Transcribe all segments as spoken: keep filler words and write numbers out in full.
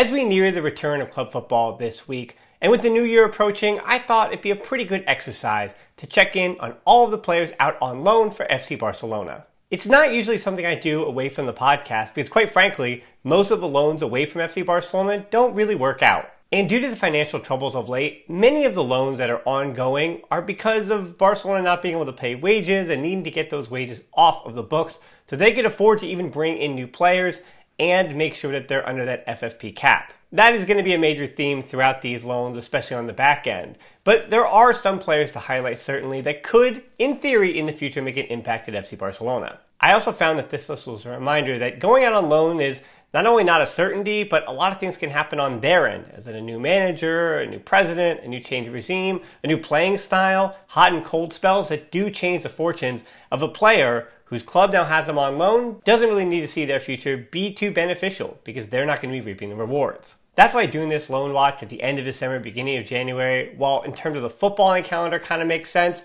As we near the return of club football this week, and with the new year approaching, I thought it'd be a pretty good exercise to check in on all of the players out on loan for F C Barcelona. It's not usually something I do away from the podcast because, quite frankly, most of the loans away from F C Barcelona don't really work out. And due to the financial troubles of late, many of the loans that are ongoing are because of Barcelona not being able to pay wages and needing to get those wages off of the books so they could afford to even bring in new players and make sure that they're under that F F P cap. That is going to be a major theme throughout these loans, especially on the back end. But there are some players to highlight, certainly, that could, in theory, in the future make an impact at F C Barcelona. I also found that this list was a reminder that going out on loan is not only not a certainty, but a lot of things can happen on their end, as in a new manager, a new president, a new change of regime, a new playing style, hot and cold spells that do change the fortunes of a player whose club now has them on loan, doesn't really need to see their future be too beneficial because they're not going to be reaping the rewards. That's why doing this loan watch at the end of December, beginning of January, while in terms of the footballing calendar kind of makes sense,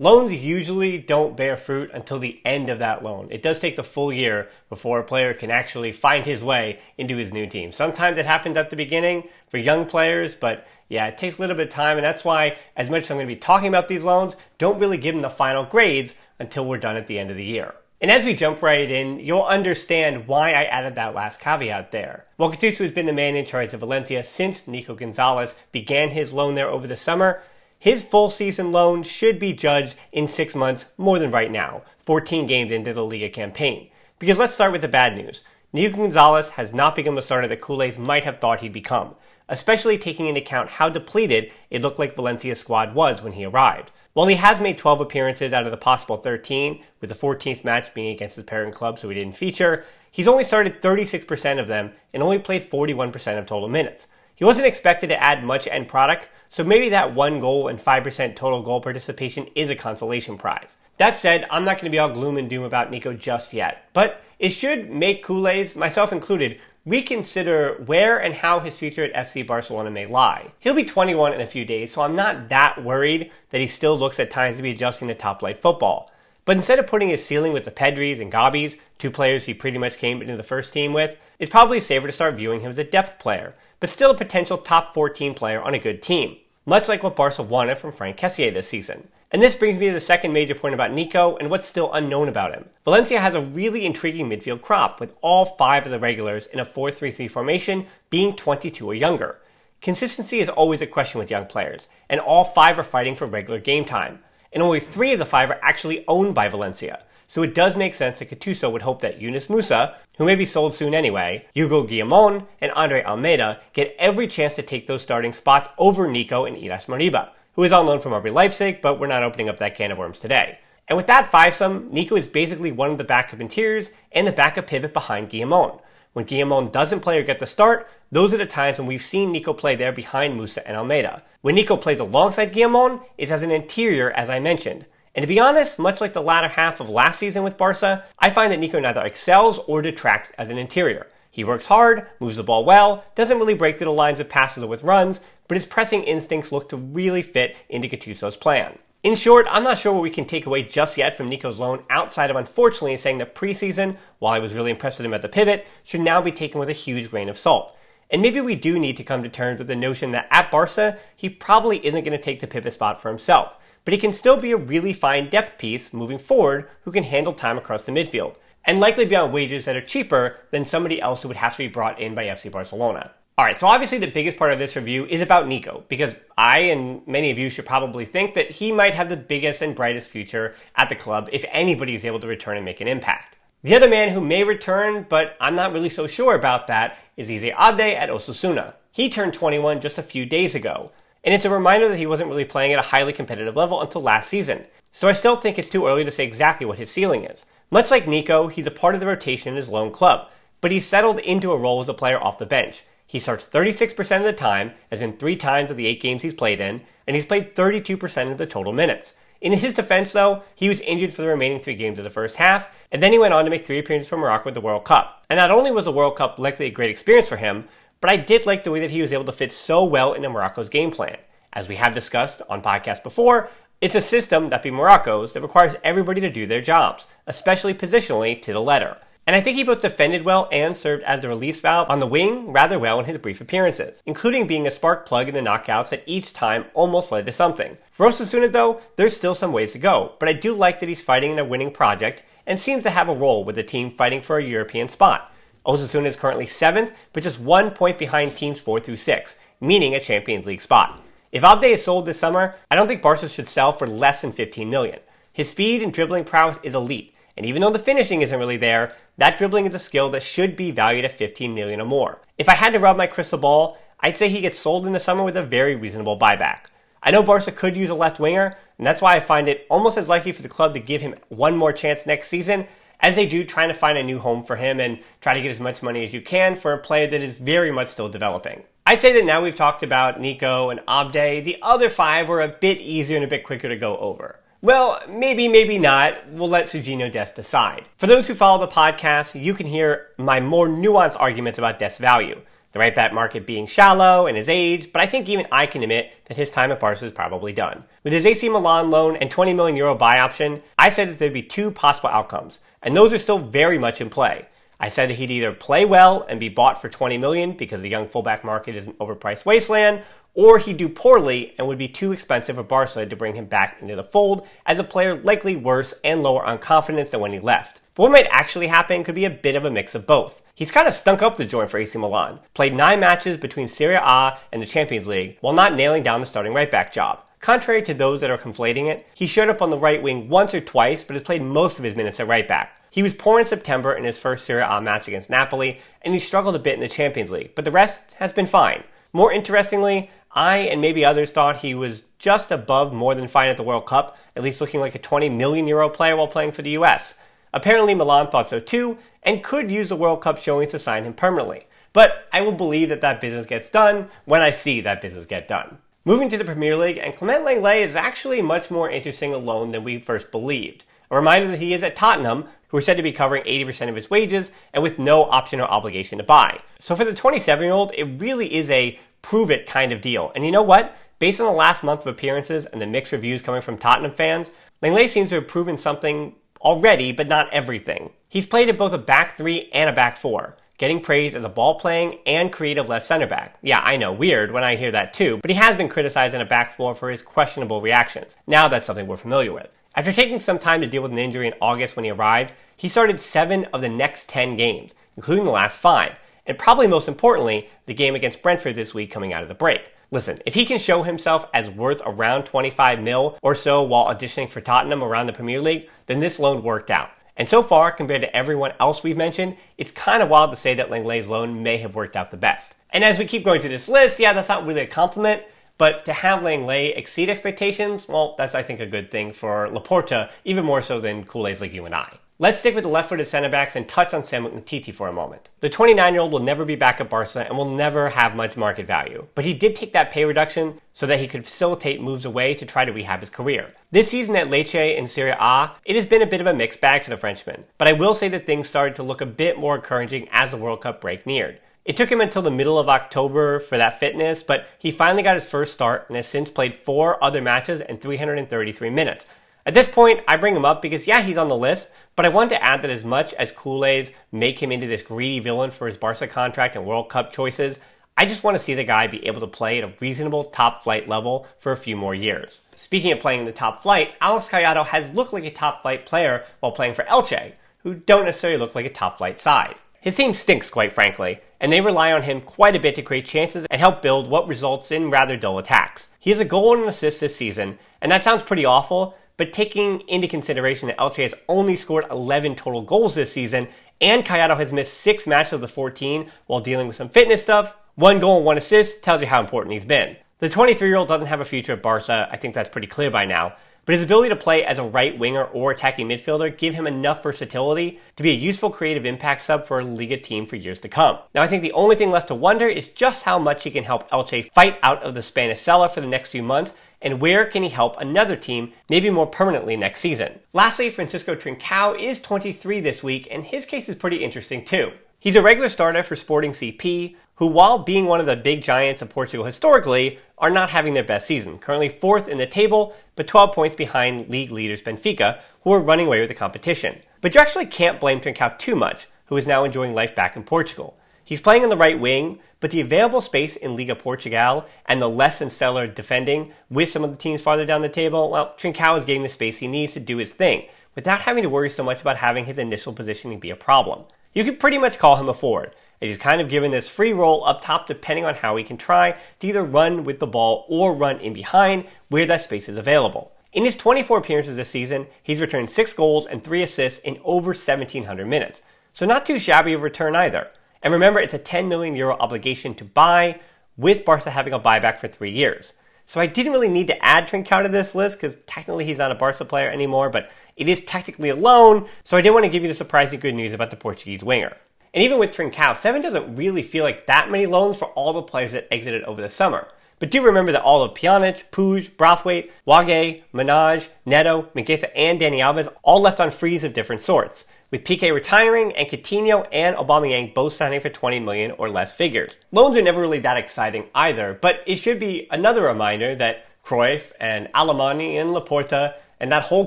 loans usually don't bear fruit until the end of that loan. It does take the full year before a player can actually find his way into his new team. Sometimes it happens at the beginning for young players, but yeah, it takes a little bit of time, and that's why, as much as I'm going to be talking about these loans, don't really give them the final grades until we're done at the end of the year. And as we jump right in, you'll understand why I added that last caveat there. While Gattuso has been the man in charge of Valencia since Nico Gonzalez began his loan there over the summer, his full season loan should be judged in six months more than right now, fourteen games into the Liga campaign. Because let's start with the bad news. Nico Gonzalez has not become the starter that culés might have thought he'd become, especially taking into account how depleted it looked like Valencia's squad was when he arrived. While he has made twelve appearances out of the possible thirteen, with the fourteenth match being against his parent club so he didn't feature, he's only started thirty-six percent of them and only played forty-one percent of total minutes. He wasn't expected to add much end product, so maybe that one goal and five percent total goal participation is a consolation prize. That said, I'm not going to be all gloom and doom about Nico just yet, but it should make culés, myself included, reconsider where and how his future at F C Barcelona may lie. He'll be twenty-one in a few days, so I'm not that worried that he still looks at times to be adjusting to top-flight football. But instead of putting his ceiling with the Pedris and Gavis, two players he pretty much came into the first team with, it's probably safer to start viewing him as a depth player, but still a potential top fourteen player on a good team, much like what Barca wanted from Frank Kessie this season. And this brings me to the second major point about Nico and what's still unknown about him. Valencia has a really intriguing midfield crop, with all five of the regulars in a four three three formation being twenty-two or younger. Consistency is always a question with young players, and all five are fighting for regular game time. And only three of the five are actually owned by Valencia, so it does make sense that Gattuso would hope that Yunus Musa, who may be sold soon anyway, Hugo Guillamon, and Andre Almeida get every chance to take those starting spots over Nico and Ilaix Moriba, who is on loan from R B Leipzig, but we're not opening up that can of worms today. And with that fivesome, Nico is basically one of the backup interiors and the backup pivot behind Guillamon. When Guillamon doesn't play or get the start, those are the times when we've seen Nico play there behind Musa and Almeida. When Nico plays alongside Guillamon, it's as an interior, as I mentioned. And to be honest, much like the latter half of last season with Barca, I find that Nico neither excels or detracts as an interior. He works hard, moves the ball well, doesn't really break through the lines with passes or with runs, but his pressing instincts look to really fit into Gattuso's plan. In short, I'm not sure what we can take away just yet from Nico's loan outside of unfortunately saying that preseason, while I was really impressed with him at the pivot, should now be taken with a huge grain of salt. And maybe we do need to come to terms with the notion that at Barca, he probably isn't going to take the pivot spot for himself, but he can still be a really fine depth piece moving forward who can handle time across the midfield, and likely be on wages that are cheaper than somebody else who would have to be brought in by F C Barcelona. Alright, so obviously the biggest part of this review is about Nico, because I and many of you should probably think that he might have the biggest and brightest future at the club if anybody is able to return and make an impact. The other man who may return, but I'm not really so sure about that, is E Z Abde at Osasuna. He turned twenty-one just a few days ago, and it's a reminder that he wasn't really playing at a highly competitive level until last season, so I still think it's too early to say exactly what his ceiling is. Much like Nico, he's a part of the rotation in his loan club, but he's settled into a role as a player off the bench. He starts thirty-six percent of the time, as in three times of the eight games he's played in, and he's played thirty-two percent of the total minutes. In his defense though, he was injured for the remaining three games of the first half, and then he went on to make three appearances for Morocco at the World Cup. And not only was the World Cup likely a great experience for him, but I did like the way that he was able to fit so well into Morocco's game plan. As we have discussed on podcasts before, it's a system, that be Morocco's, that requires everybody to do their jobs, especially positionally, to the letter. And I think he both defended well and served as the release valve on the wing rather well in his brief appearances, including being a spark plug in the knockouts that each time almost led to something. For Osasuna though, there's still some ways to go, but I do like that he's fighting in a winning project and seems to have a role with the team fighting for a European spot. Osasuna is currently seventh, but just one point behind teams four through six, meaning a Champions League spot. If Abde is sold this summer, I don't think Barca should sell for less than fifteen million. His speed and dribbling prowess is elite, and even though the finishing isn't really there, that dribbling is a skill that should be valued at fifteen million or more. If I had to rub my crystal ball, I'd say he gets sold in the summer with a very reasonable buyback. I know Barca could use a left winger, and that's why I find it almost as likely for the club to give him one more chance next season as they do trying to find a new home for him and try to get as much money as you can for a player that is very much still developing. I'd say that now we've talked about Nico and Abde, the other five were a bit easier and a bit quicker to go over. Well, maybe, maybe not. We'll let Sergiño Dest decide. For those who follow the podcast, you can hear my more nuanced arguments about Dest's value. The right back market being shallow and his age, but I think even I can admit that his time at Barca is probably done. With his A C Milan loan and twenty million euro buy option, I said that there'd be two possible outcomes, and those are still very much in play. I said that he'd either play well and be bought for twenty million because the young fullback market is an overpriced wasteland, or he'd do poorly and would be too expensive for Barca to bring him back into the fold as a player likely worse and lower on confidence than when he left. But what might actually happen could be a bit of a mix of both. He's kind of stunk up the joint for A C Milan, played nine matches between Serie A and the Champions League while not nailing down the starting right back job. Contrary to those that are conflating it, he showed up on the right wing once or twice but has played most of his minutes at right back. He was poor in September in his first Serie A match against Napoli, and he struggled a bit in the Champions League, but the rest has been fine. More interestingly, I and maybe others thought he was just above more than fine at the World Cup, at least looking like a twenty million euro player while playing for the U S. Apparently Milan thought so too, and could use the World Cup showings to sign him permanently. But I will believe that that business gets done when I see that business get done. Moving to the Premier League, and Clement Lenglet is actually much more interesting alone than we first believed. A reminder that he is at Tottenham, who are said to be covering eighty percent of his wages and with no option or obligation to buy. So for the twenty-seven-year-old, it really is a prove it kind of deal. And you know what? Based on the last month of appearances and the mixed reviews coming from Tottenham fans, Lenglet seems to have proven something already, but not everything. He's played at both a back three and a back four, getting praised as a ball-playing and creative left center back. Yeah, I know, weird when I hear that too, but he has been criticized in a back four for his questionable reactions. Now that's something we're familiar with. After taking some time to deal with an injury in August when he arrived, he started seven of the next ten games, including the last five, and probably most importantly, the game against Brentford this week coming out of the break. Listen, if he can show himself as worth around twenty-five mil or so while auditioning for Tottenham around the Premier League, then this loan worked out. And so far, compared to everyone else we've mentioned, it's kind of wild to say that Lenglet's loan may have worked out the best. And as we keep going through this list, yeah, that's not really a compliment, but to have Lenglet exceed expectations, well, that's, I think, a good thing for Laporta, even more so than culés like you and I. Let's stick with the left-footed centre-backs and touch on Samuel Umtiti for a moment. The twenty-nine-year-old will never be back at Barca and will never have much market value, but he did take that pay reduction so that he could facilitate moves away to try to rehab his career. This season at Lecce in Serie A, it has been a bit of a mixed bag for the Frenchman, but I will say that things started to look a bit more encouraging as the World Cup break neared. It took him until the middle of October for that fitness, but he finally got his first start and has since played four other matches and three hundred thirty-three minutes. At this point, I bring him up because, yeah, he's on the list, but I want to add that as much as culés make him into this greedy villain for his Barca contract and World Cup choices, I just want to see the guy be able to play at a reasonable top flight level for a few more years. Speaking of playing in the top flight, Alex Collado has looked like a top flight player while playing for Elche, who don't necessarily look like a top flight side. His team stinks, quite frankly, and they rely on him quite a bit to create chances and help build what results in rather dull attacks. He has a goal and an assist this season, and that sounds pretty awful, but taking into consideration that Elche has only scored eleven total goals this season, and Collado has missed six matches of the fourteen while dealing with some fitness stuff, one goal and one assist tells you how important he's been. The twenty-three-year-old doesn't have a future at Barca, I think that's pretty clear by now, but his ability to play as a right winger or attacking midfielder give him enough versatility to be a useful creative impact sub for a Liga team for years to come. Now I think the only thing left to wonder is just how much he can help Elche fight out of the Spanish cellar for the next few months, and where can he help another team maybe more permanently next season. Lastly, Francisco Trincao is twenty-three this week, and his case is pretty interesting too. He's a regular starter for Sporting C P, who while being one of the big giants of Portugal historically, are not having their best season, currently fourth in the table, but twelve points behind league leaders Benfica, who are running away with the competition. But you actually can't blame Trincao too much, who is now enjoying life back in Portugal. He's playing on the right wing, but the available space in Liga Portugal and the less than stellar defending with some of the teams farther down the table, well, Trincao is getting the space he needs to do his thing, without having to worry so much about having his initial positioning be a problem. You could pretty much call him a forward, as he's kind of given this free roll up top depending on how he can try to either run with the ball or run in behind where that space is available. In his twenty-four appearances this season, he's returned six goals and three assists in over seventeen hundred minutes, so not too shabby of a return either. And remember, it's a ten million euro obligation to buy, with Barca having a buyback for three years. So I didn't really need to add Trincao to this list because technically he's not a Barca player anymore, but it is technically a loan, so I did want to give you the surprising good news about the Portuguese winger. And even with Trincao, seven doesn't really feel like that many loans for all the players that exited over the summer. But do remember that all of Pjanic, Puig, Brathwaite, Wague, Menage, Neto, Mingueza, and Dani Alves all left on frees of different sorts, with Piqué retiring and Coutinho and Aubameyang both signing for twenty million or less figures. Loans are never really that exciting either, but it should be another reminder that Cruyff and Alemany and Laporta and that whole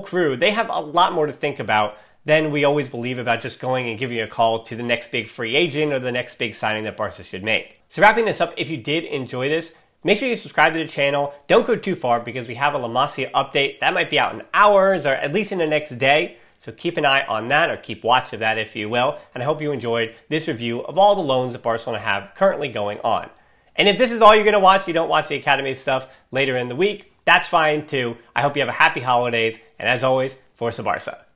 crew, they have a lot more to think about than we always believe about just going and giving a call to the next big free agent or the next big signing that Barca should make. So wrapping this up, if you did enjoy this, make sure you subscribe to the channel. Don't go too far because we have a La Masia update that might be out in hours or at least in the next day. So keep an eye on that, or keep watch of that if you will, and I hope you enjoyed this review of all the loans that Barcelona have currently going on. And if this is all you're going to watch, you don't watch the Academy stuff later in the week, that's fine too. I hope you have a happy holidays, and as always, Forza Barca.